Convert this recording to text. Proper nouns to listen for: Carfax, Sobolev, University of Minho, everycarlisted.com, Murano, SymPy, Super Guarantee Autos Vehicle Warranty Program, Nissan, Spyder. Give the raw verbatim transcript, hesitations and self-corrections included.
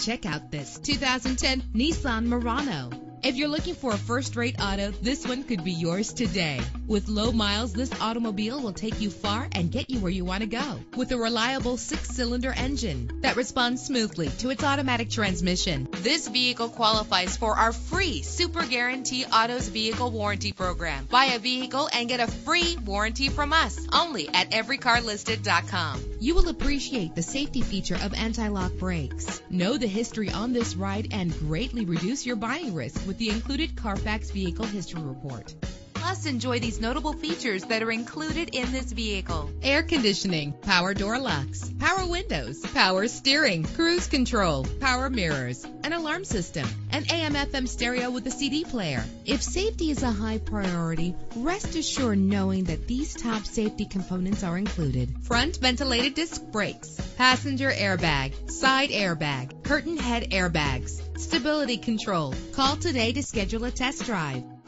Check out this two thousand ten Nissan Murano. If you're looking for a first-rate auto, this one could be yours today. With low miles, this automobile will take you far and get you where you want to go. With a reliable six-cylinder engine that responds smoothly to its automatic transmission, this vehicle qualifies for our free Super Guarantee Autos Vehicle Warranty Program. Buy a vehicle and get a free warranty from us, only at every car listed dot com. You will appreciate the safety feature of anti-lock brakes. Know the history on this ride and greatly reduce your buying risk with the included Carfax Vehicle History Report. Plus, enjoy these notable features that are included in this vehicle: air conditioning, power door locks, power windows, power steering, cruise control, power mirrors, an alarm system, an A M F M stereo with a C D player. If safety is a high priority, rest assured knowing that these top safety components are included: front ventilated disc brakes, passenger airbag, side airbag, curtain head airbags, stability control. Call today to schedule a test drive.